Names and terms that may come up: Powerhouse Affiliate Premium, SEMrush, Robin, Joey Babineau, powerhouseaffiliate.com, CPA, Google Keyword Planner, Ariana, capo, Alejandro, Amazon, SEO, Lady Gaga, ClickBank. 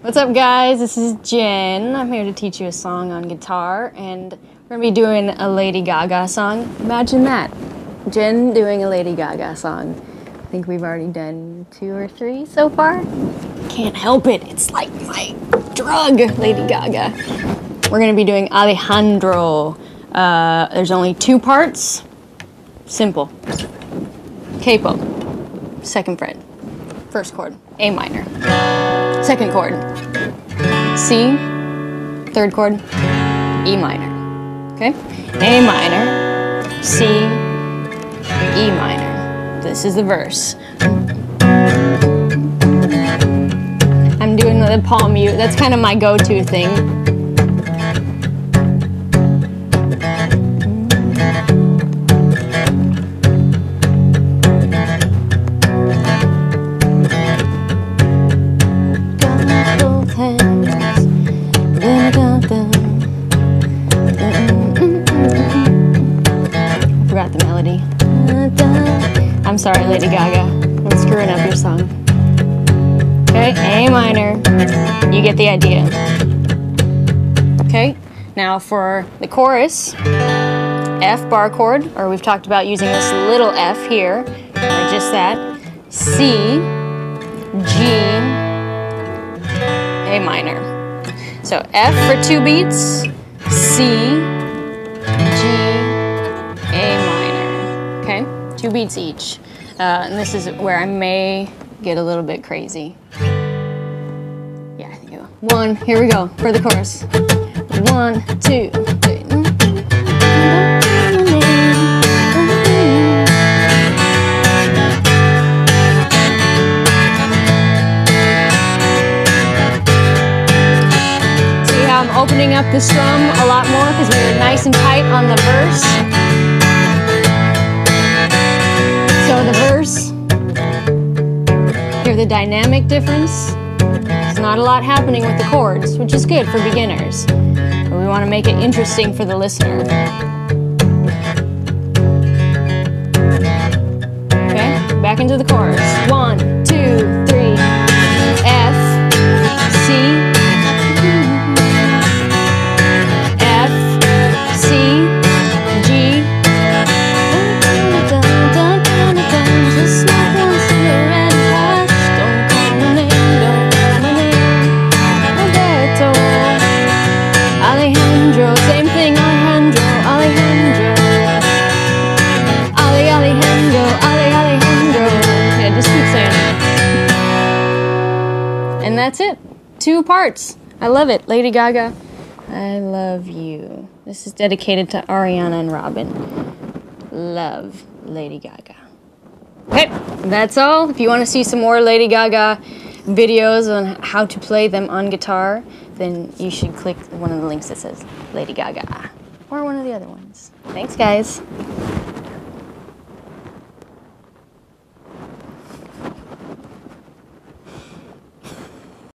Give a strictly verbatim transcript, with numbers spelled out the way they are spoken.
What's up, guys? This is Jen. I'm here to teach you a song on guitar, and we're gonna be doing a Lady Gaga song. Imagine that. Jen doing a Lady Gaga song. I think we've already done two or three so far. Can't help it. It's like my drug, Lady Gaga. We're gonna be doing Alejandro. Uh, there's only two parts. Simple. Capo. Second fret. First chord, A minor. Second chord, C. Third chord, E minor. Okay? A minor, C, E minor. This is the verse. I'm doing the palm mute. That's kind of my go-to thing. The melody. I'm sorry, Lady Gaga. I'm screwing up your song. Okay, A minor. You get the idea. Okay, now for the chorus, F bar chord, or we've talked about using this little F here, or just that. C, G, A minor. So F for two beats, C, two beats each, uh, and this is where I may get a little bit crazy. Yeah, I think I will. One, here we go, for the chorus. One, two, three. See how I'm opening up the strum a lot more because we were nice and tight on the verse. So the verse, hear the dynamic difference. There's not a lot happening with the chords, which is good for beginners, but we want to make it interesting for the listener. Okay, back into the chorus. One, two, three, F, C, F, C. That's it. Two parts. I love it. Lady Gaga, I love you. This is dedicated to Ariana and Robin. Love, Lady Gaga. Okay, that's all. If you want to see some more Lady Gaga videos on how to play them on guitar, then you should click one of the links that says Lady Gaga or one of the other ones. Thanks, guys.